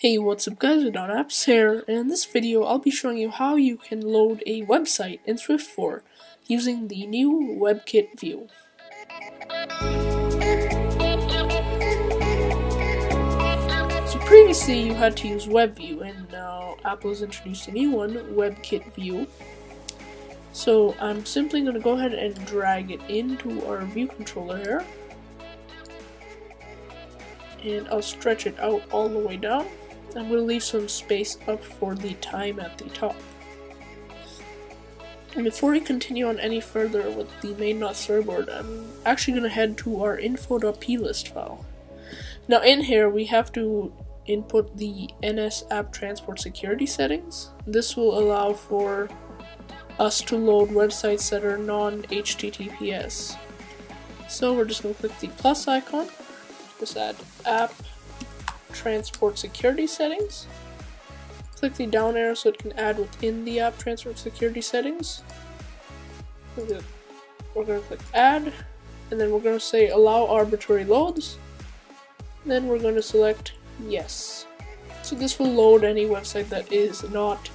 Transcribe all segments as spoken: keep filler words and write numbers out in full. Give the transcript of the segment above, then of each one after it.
Hey, what's up guys, Don Apps here, and in this video I'll be showing you how you can load a website in Swift four using the new WebKit view. So previously you had to use WebView, and now Apple has introduced a new one, WebKit View. So I'm simply going to go ahead and drag it into our view controller here, and I'll stretch it out all the way down. I'm going to leave some space up for the time at the top. And before we continue on any further with the main.storyboard, I'm actually going to head to our info.plist file. Now in here we have to input the N S app transport security settings. This will allow for us to load websites that are non H T T P S. So we're just going to click the plus icon, just add app transport security settings, click the down arrow so it can add within the app transport security settings. We're going to click add, and then we're going to say allow arbitrary loads, and then we're going to select yes. So this will load any website that is not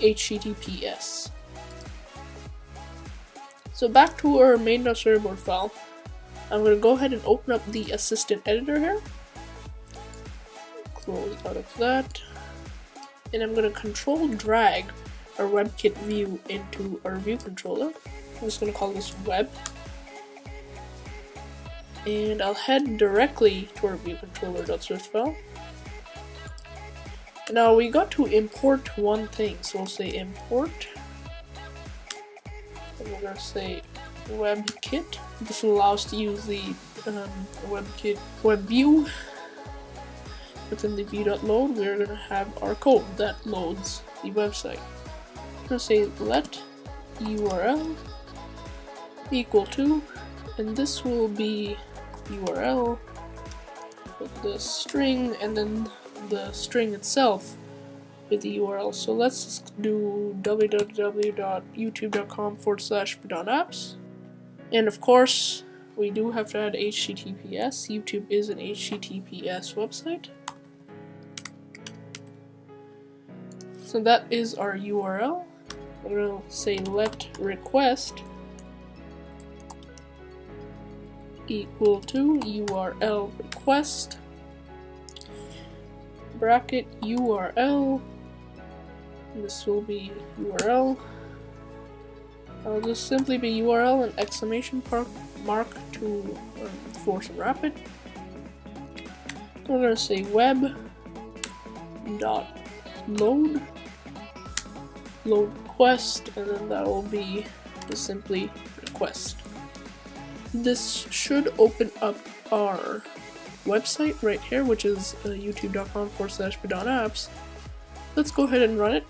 H T T P S. So back to our main.storyboard file, I'm going to go ahead and open up the assistant editor here, close out of that, and I'm going to control drag our WebKit view into our view controller. I'm just going to call this web, and I'll head directly to our view controller.swift file. Now we got to import one thing, so we'll say import, and we're going to say WebKit. This allows us to use the um, WebKit web view within the view.load. We're going to have our code that loads the website. I'm going to say let U R L equal to, and this will be U R L with the string, and then the string itself with the U R L. So let's just do www.youtube.com forward slash Vedant Apps. And of course, we do have to add H T T P S. YouTube is an H T T P S website. So that is our U R L. We're going to say let request equal to U R L request bracket U R L. This will be U R L. I'll just simply be U R L and exclamation mark to uh, force wrap it. We're going to say web dot load load request, and then that will be just simply request. This should open up our website right here, which is uh, youtube.com forward slash Vedant Apps. Let's go ahead and run it.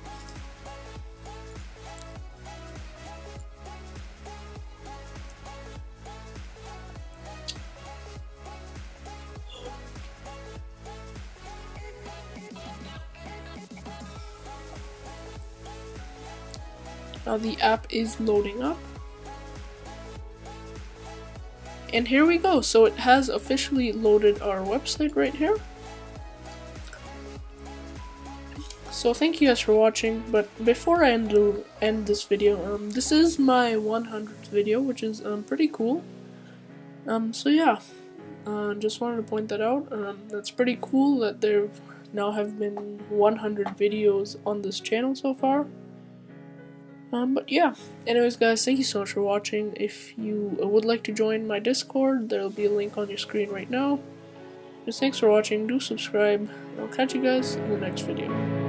Now the app is loading up, and here we go. So it has officially loaded our website right here. So thank you guys for watching, but before I end, end this video, um, this is my one hundredth video, which is um, pretty cool. Um, so yeah, uh, just wanted to point that out. Um, that's pretty cool that there now have been one hundred videos on this channel so far. Um, but yeah, anyways guys, thank you so much for watching. If you would like to join my Discord, there will be a link on your screen right now. Just thanks for watching, do subscribe, and I'll catch you guys in the next video.